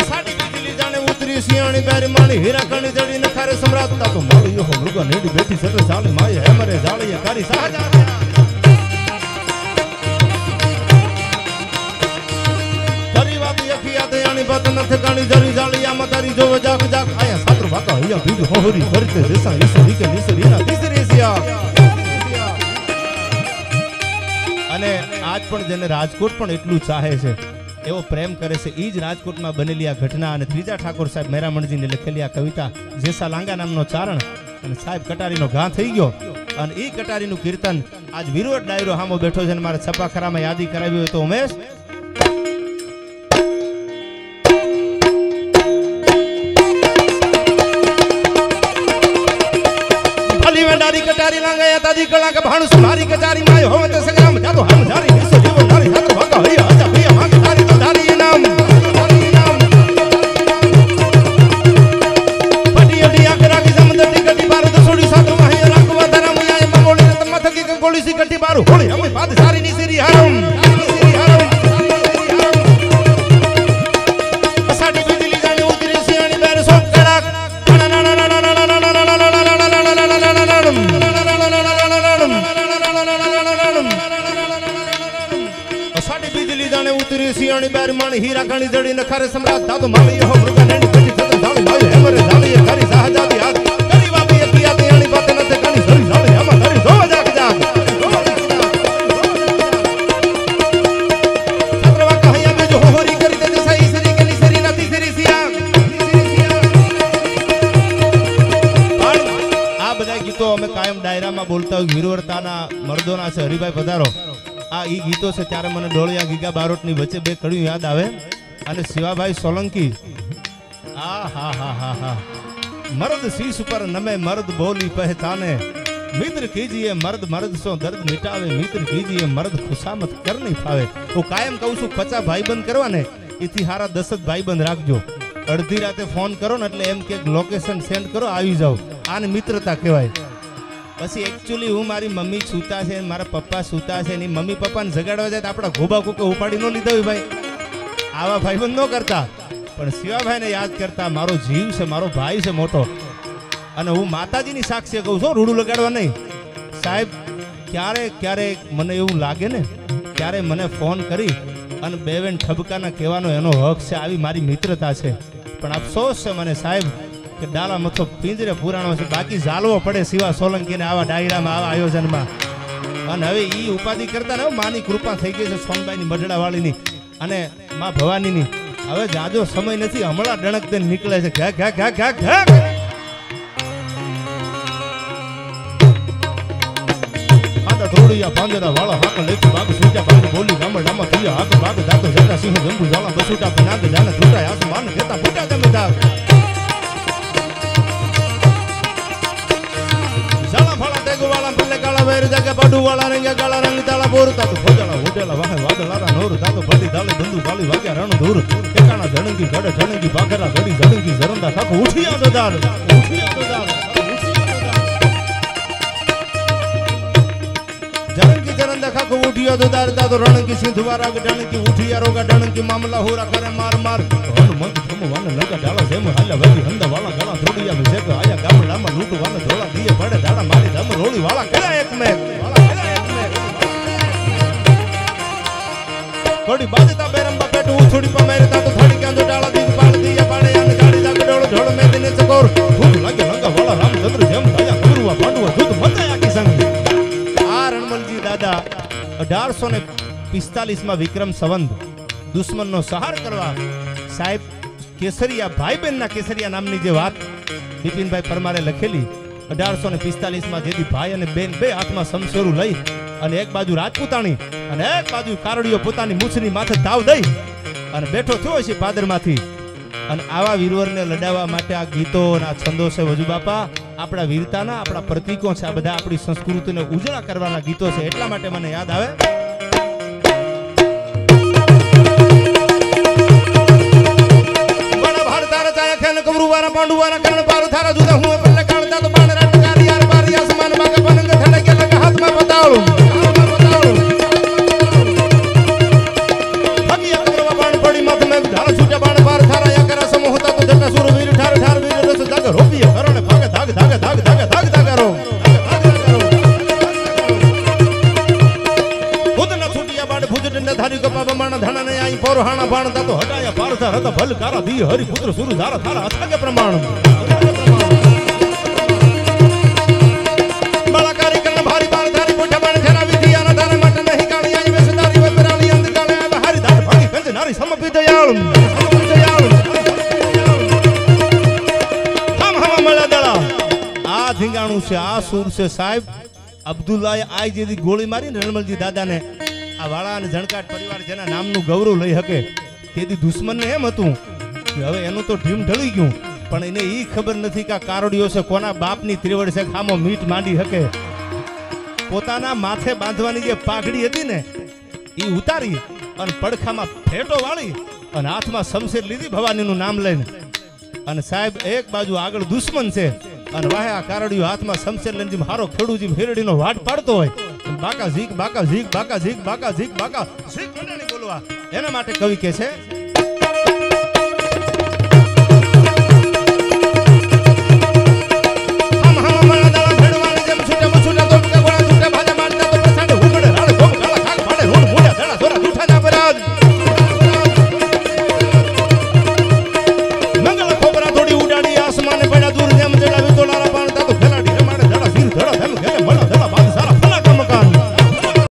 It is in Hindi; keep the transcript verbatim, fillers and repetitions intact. असाडी बिजली जाने उतरी सियाणी बैरी मानी हीरा कणी जड़ी नखारे सम्राट ता तो मारी यो मुर्गा नेडी बैठी सर साले माय है मरे जाले ये कारी साहजा बात न ठिकानी जरी जाली या मतारी जो जाग जाग आया सातर बाका या बीज होरी करते जैसा ईश्वरी के निसरी ना तीसरी सिया અને આજ પણ જેને રાજકોટ પણ એટલું ચાહે છે એવો પ્રેમ કરે છે ઈ જ રાજકોટમાં બનેલી આ ઘટના અને ત્રીજા ઠાકોર સાહેબ મેરામણજીને લખેલી આ કવિતા જેસા લાંગા નામનો ચારણ અને સાહેબ કટારીનો ઘા થઈ ગયો અને ઈ કટારીનું કીર્તન આજ વિરોટ ડાયરો હામો બેઠો છે અને મારા છપાખરામાં યાદી કરાવી હોય તો ઉમેશ कटारी लांगाया ताजी कला के भाणु सुधारी कटारी माय होवे तो संग्राम जातो हम जारी निसो जीवन नारी जातो भाका हई आजा भैया मांग तारी तो धारी नाम धारी नाम पटी अडी आकरा की समंद टी कटी बार दसोडी सातो माही राखवा धरम आए मंगोली रत मथकी के गोली सी कटी बार होली हम बात सारी निसरी हरम निसरी हरम असाडी बिजली जाने उतरी सियाणी बैर सो कड़क ना ना ना ना सियाणी बैर मन हीरा कणी जड़ी नखारे सम्राट दा तो माली हो मुर्गा नेडी कटी तक दाल माय हमर दाली करी साहजादी हाथ करी बापी एक या तेणी बात न ते कणी सरी साले हम धरी सो जाग जाग खतरवा कहया में जो होरी करी ते सही सरी के निसरी ना तीसरी सिया तीसरी सिया पण आ બધા ગીતો અમે કાયમ ડાયરામાં બોલતા હોય વીરવર્તાના મર્દોના છે હરિભાઈ પધારો आ ई गीतों से त्यारे मने डोळिया गीगा बारोटनी वच्चे बे कड़ियूं याद आवे अने शिवाभाई सोलंकी आ हा हा हा हा मर्द शीश पर नमे मर्द बोली पहचाने मित्र कीजिए मर्द मर्द सो दर्द मिटावे मित्र कीजिए मर्द खुशामत कर नहीं पावे वो कायम कहूं छू पचा भाईबंध करवाने इथी हारा दस ज भाईबंध राखजो अर्धी राते फोन करो ने एटले एम के लोकेशन सेंड करो आवी जाओ आने मित्रता कहेवाय। पछी एक्चुअली हूँ मारी मम्मी सूता है मारा पप्पा सूता है मम्मी पप्पा ने जगाड़वा जाए तो अपना घोबा कूके उपाड़ी न लीधा हो भाई आवा भाईबंध न करता पण शिवाभाई ने याद करता मारो जीव से मारो भाई से मोटो अने हूँ माताजी नी साक्षी कहूँ छो रूडू लगाड़वा नहीं साहेब क्यारे क्यारे मने एवं लागे ने त्यारे मने फोन करी अने बेवेन ठबकाना कहेवानो एनो हक छे आवी मारी मित्रता छे पण अफसोस छे मने साहेब के डाला मथो पिंजरे पुराणो से बाकी जालवो पड़े शिवा सोलंकी ने आवा डायरा में आवा आयोजन में अन हवे ई उपाधि करता ने मानी कृपा थई गई छे सोनबाई नी मडड़ावाली नी अने मां भवानी नी हवे जाजो समय नथी हमळा डणक दे निकळे छे घा घा घा घा घा आदा थोड़िया बांदरा वाला हाक लेके बाग सूटा बाग बोली गामड नाम दिया हाक बाग दातो जटा सिंह जंबू जाला बसूटा पनाग जाना टूटा आसमान देता फूटा जमीदार वाला पल्ले काला वेर जगे बडू वाला रंग काला रंग ताला बोर ता तो भोजला होटेला वाहे वादलारा नोर ता तो बड़ी दाले बंदू वाली वाग्या रण दूर एकाना जणंगी गडे जणंगी बागरा गडी जणंगी जरंदा ठाक उठिया ददार उठिया ददार जणंगी जरंदा ठाक उठिया ददार ता तो रणंगी सिंधुवारा गडणंगी उठिया रोगा डणंगी मामला होरा करे मार मार हनुमंत थमवान लगा डाला जेम हल्ला वेरी हंदा वाला गला थोड़िया में जेब आया गामड़ा में लूट वाला धोला दिए बड़े दाड़ा मारी दम रोड़ी वाला करा एक में वाला करा एक में थोड़ी बाजता बेरंबा पेट वो थोड़ी पर मेरे ता तो थोड़ी के अंदर डाला दी पाड़ दिया पाड़े यान गाड़ी दा डोल ढोल में दिन चकोर धूप लगे लगा वाला रामचंद्र जेम दाया गुरुवा पांडुवा दूध मताया की संग आ रणमलजी दादा अठारह सौ पैंतालीस में विक्रम संवत दुश्मन नो सहार करवा साहेब केसरिया भाई बहन ना केसरिया नामनी जे बात बिपिन भाई परमारे लखेली अठारह सौ पैंतालीस માં જેદી ભાઈ અને બેન બે હાથમાં સમસોરું લઈ અને એક બાજુ રાજપૂતાણી અને એક બાજુ કારડિયો પોતાની મૂછની માથે તાવ દઈ અને બેઠો થયો છે પાદરમાંથી અને આવા વીરવરને લડાવવા માટે આ ગીતો અને આ છંદો છે વજુ બાપા આપણા વીરતાના આપણા પ્રતીકો છે આ બધા આપણી સંસ્કૃતિને ઉજળા કરવાના ગીતો છે એટલા માટે મને યાદ આવે કમરુવારા પાંડુવારા કરણ પાર ધારા જુદા હું પલ્લે કાણતા તો બાણ રટકારી યાર બારી આસમાન માં કે પનંગ થડે કે લગ હાથમાં પતાળું હાથમાં પતાળું ભગિયા કરવા બાણ પડી મત મે ધારા છૂટા બાણ પાર ધારા लीला रत भल कारा दी हरि पुत्र सुर धारा थारा अथा के प्रमाण बड़ा कारी करण भारी बाण धारी कोठा बण धरा विधि आना धार मट नहीं काणी आई में सदारी व तराली अंध काले हरि धार भागी कंज नारी समपि दयाल समपि दयाल हम हम मला दला आ धिंगाणू से आ सूर से साहब अब्दुल्ला आई जी गोली मारी निर्मल जी दादा ने आ वाला ने झणकाट परिवार जेना नामनु गौरव लई हके तेदी दुश्मन ने एम हतुं के हवे एनु तो ढीम ढळी गयुं पण इने ई खबर नथी का कारोडियो से कोना बापनी त्रिवड़ से खामो मीठ मांडी हके पोताना माथे बांधवानी जे पाघडी हती ने ई उतारी अन पड़खामां फेटो वाळी अन हाथमां शमशेर लीधी भवानीनुं नाम लईने अन साहेब एक बाजू आगळ दुश्मन छे अन वाहे आ कारोडियो हाथमां शमशेर लईने जेम हारो खेडूजी हेरडीनो वाट पाडतो होय बाका झीक बाका झीक बाका झीक बाका झीक बाका झीक मंडाणी बोलवा एना माटे कवि कहे छे।